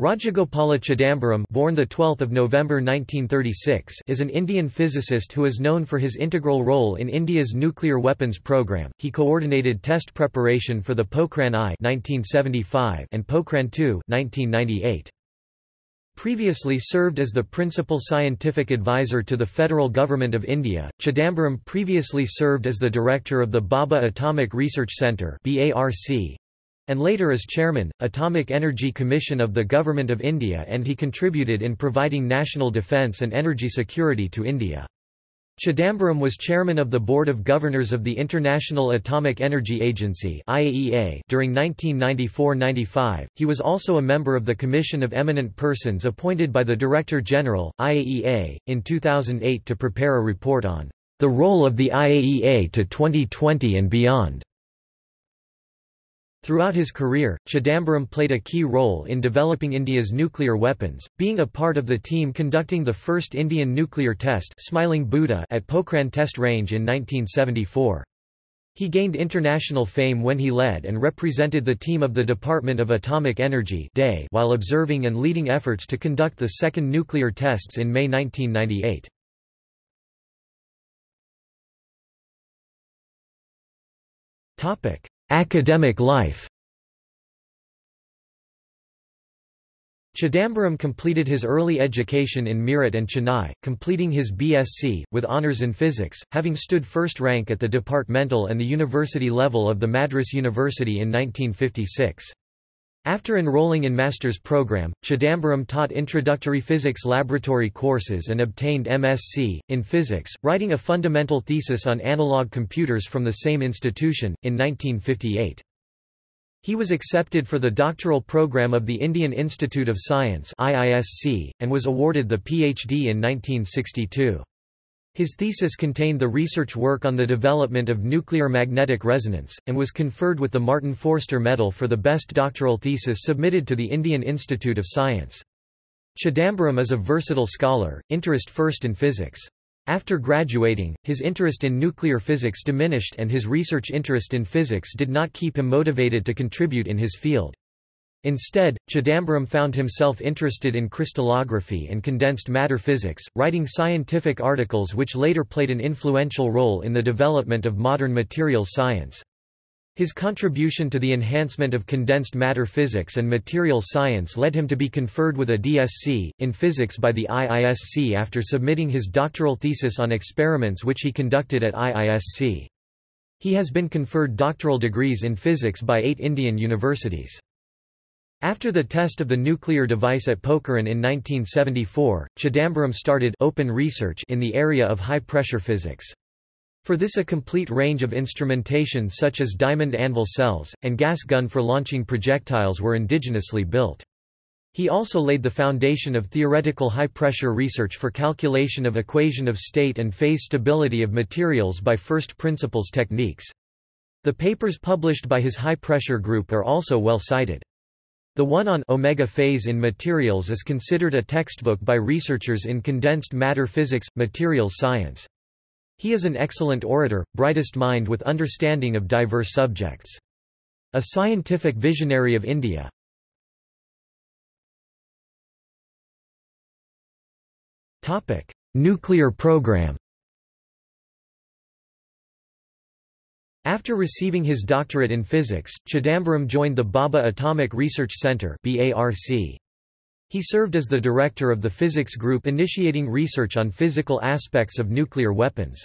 Rajagopala Chidambaram, born the 12th of November 1936, is an Indian physicist who is known for his integral role in India's nuclear weapons program. He coordinated test preparation for the Pokhran I (1975) and Pokhran II (1998). Previously served as the principal scientific advisor to the federal government of India. Chidambaram previously served as the director of the Bhabha Atomic Research Centre (BARC), and later as chairman, Atomic Energy Commission of the Government of India, and he contributed in providing national defence and energy security to India. Chidambaram was chairman of the Board of Governors of the International Atomic Energy Agency (IAEA) during 1994–95. He was also a member of the Commission of Eminent Persons appointed by the Director General, IAEA, in 2008 to prepare a report on the role of the IAEA to 2020 and beyond. Throughout his career, Chidambaram played a key role in developing India's nuclear weapons, being a part of the team conducting the first Indian nuclear test, Smiling Buddha, at Pokhran Test Range in 1974. He gained international fame when he led and represented the team of the Department of Atomic Energy (DAE) while observing and leading efforts to conduct the second nuclear tests in May 1998. Academic life. Chidambaram completed his early education in Meerut and Chennai, completing his BSc, with honours in physics, having stood first rank at the departmental and the university level of the Madras University in 1956. After enrolling in master's program, Chidambaram taught introductory physics laboratory courses and obtained MSc, in physics, writing a fundamental thesis on analog computers from the same institution, in 1958. He was accepted for the doctoral program of the Indian Institute of Science (IISc), and was awarded the PhD in 1962. His thesis contained the research work on the development of nuclear magnetic resonance, and was conferred with the Martin Forster Medal for the best doctoral thesis submitted to the Indian Institute of Science. Chidambaram is a versatile scholar, interest first in physics. After graduating, his interest in nuclear physics diminished and his research interest in physics did not keep him motivated to contribute in his field. Instead, Chidambaram found himself interested in crystallography and condensed matter physics, writing scientific articles which later played an influential role in the development of modern materials science. His contribution to the enhancement of condensed matter physics and materials science led him to be conferred with a DSc, in physics by the IISc after submitting his doctoral thesis on experiments which he conducted at IISc. He has been conferred doctoral degrees in physics by 8 Indian universities. After the test of the nuclear device at Pokhran in 1974, Chidambaram started open research in the area of high-pressure physics. For this, a complete range of instrumentation such as diamond anvil cells, and gas gun for launching projectiles were indigenously built. He also laid the foundation of theoretical high-pressure research for calculation of equation of state and phase stability of materials by first principles techniques. The papers published by his high-pressure group are also well cited. The one on omega phase in materials is considered a textbook by researchers in condensed matter physics, materials science. He is an excellent orator, brightest mind with understanding of diverse subjects. A scientific visionary of India. Nuclear program. After receiving his doctorate in physics, Chidambaram joined the Bhabha Atomic Research Centre (BARC). He served as the director of the physics group initiating research on physical aspects of nuclear weapons.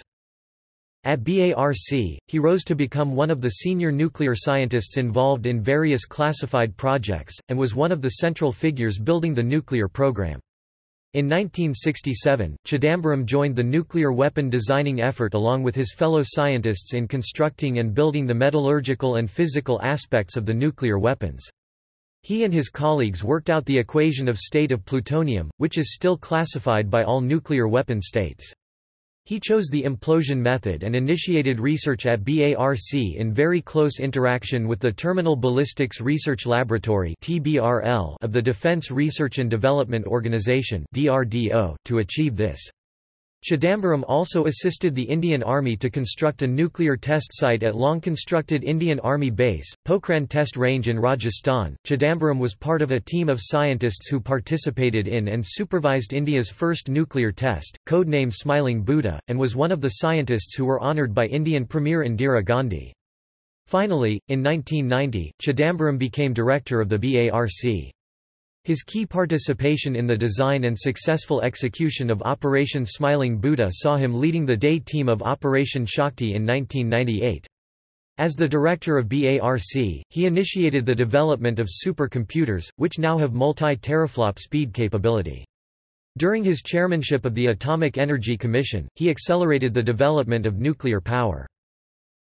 At BARC, he rose to become one of the senior nuclear scientists involved in various classified projects, and was one of the central figures building the nuclear program. In 1967, Chidambaram joined the nuclear weapon designing effort along with his fellow scientists in constructing and building the metallurgical and physical aspects of the nuclear weapons. He and his colleagues worked out the equation of state of plutonium, which is still classified by all nuclear weapon states. He chose the implosion method and initiated research at BARC in very close interaction with the Terminal Ballistics Research Laboratory (TBRL) of the Defense Research and Development Organization (DRDO) to achieve this. Chidambaram also assisted the Indian Army to construct a nuclear test site at long-constructed Indian Army Base, Pokhran Test Range in Rajasthan. Chidambaram was part of a team of scientists who participated in and supervised India's first nuclear test, codenamed Smiling Buddha, and was one of the scientists who were honoured by Indian Premier Indira Gandhi. Finally, in 1990, Chidambaram became director of the BARC. His key participation in the design and successful execution of Operation Smiling Buddha saw him leading the day team of Operation Shakti in 1998. As the director of BARC, he initiated the development of supercomputers, which now have multi-teraflop speed capability. During his chairmanship of the Atomic Energy Commission, he accelerated the development of nuclear power.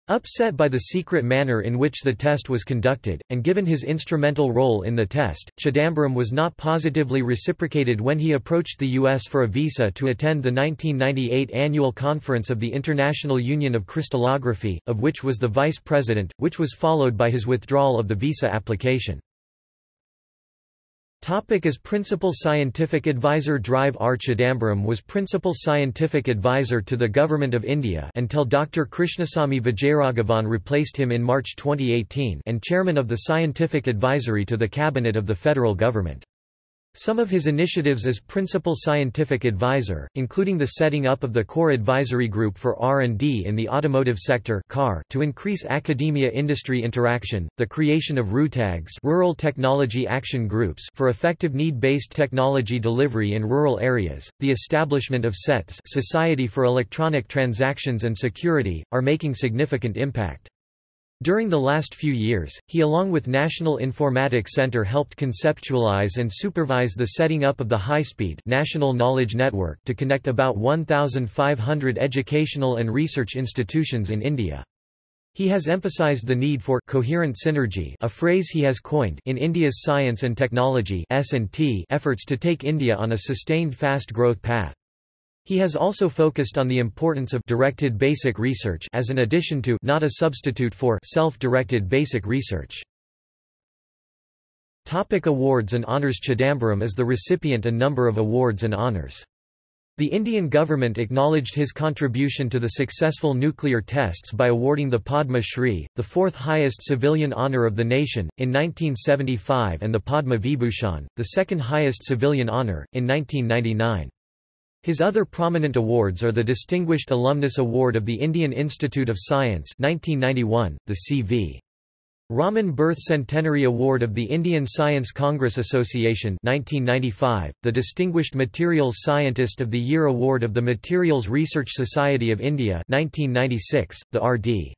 Upset by the secret manner in which the test was conducted, and given his instrumental role in the test, Chidambaram was not positively reciprocated when he approached the U.S. for a visa to attend the 1998 annual conference of the International Union of Crystallography, of which was the vice president, which was followed by his withdrawal of the visa application. As Principal Scientific Advisor, Drive R. Chidambaram was Principal Scientific Advisor to the Government of India until Dr. Krishnaswamy Vijayaraghavan replaced him in March 2018, and Chairman of the Scientific Advisory to the Cabinet of the Federal Government. Some of his initiatives as Principal Scientific Advisor, including the setting up of the Core Advisory Group for R&D in the Automotive Sector to increase academia-industry interaction, the creation of RUTAGs Rural Technology Action Groups for effective need-based technology delivery in rural areas, the establishment of SETS Society for Electronic Transactions and Security, are making significant impact. During the last few years, he along with National Informatics Centre helped conceptualize and supervise the setting up of the high-speed National Knowledge Network to connect about 1,500 educational and research institutions in India. He has emphasized the need for coherent synergy, a phrase he has coined, in India's science and technology (S&T) efforts to take India on a sustained fast growth path. He has also focused on the importance of directed basic research as an addition to, not a substitute for, self-directed basic research. Topic: Awards and honours. Chidambaram is the recipient of a number of awards and honours. The Indian government acknowledged his contribution to the successful nuclear tests by awarding the Padma Shri, the fourth highest civilian honour of the nation, in 1975, and the Padma Vibhushan, the second highest civilian honour, in 1999. His other prominent awards are the Distinguished Alumnus Award of the Indian Institute of Science 1991, the C. V. Raman Birth Centenary Award of the Indian Science Congress Association 1995, the Distinguished Materials Scientist of the Year Award of the Materials Research Society of India 1996, the R.D.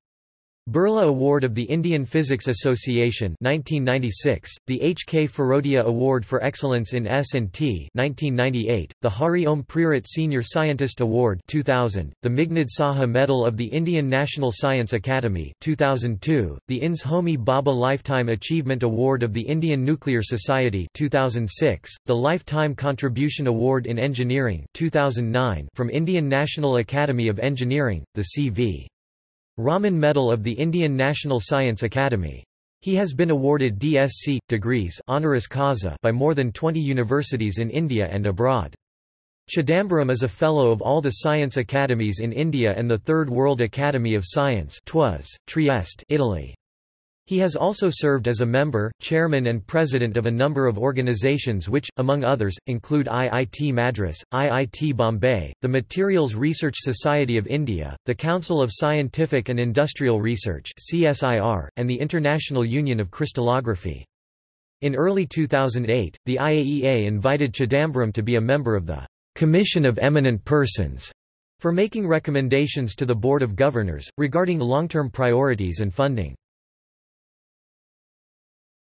Birla Award of the Indian Physics Association 1996, the H. K. Farodia Award for Excellence in S&T 1998, the Hari Om Prirat Senior Scientist Award 2000, the Mignad Saha Medal of the Indian National Science Academy 2002, the INS Homi Bhabha Lifetime Achievement Award of the Indian Nuclear Society 2006, the Lifetime Contribution Award in Engineering 2009 from Indian National Academy of Engineering, the C. V. Raman Medal of the Indian National Science Academy. He has been awarded DSc degrees honoris causa by more than 20 universities in India and abroad. Chidambaram is a fellow of all the science academies in India and the Third World Academy of Science (TWAS), Trieste, Italy. He has also served as a member, chairman and president of a number of organizations which, among others, include IIT Madras, IIT Bombay, the Materials Research Society of India, the Council of Scientific and Industrial Research (CSIR), and the International Union of Crystallography. In early 2008, the IAEA invited Chidambaram to be a member of the Commission of Eminent Persons for making recommendations to the Board of Governors, regarding long-term priorities and funding.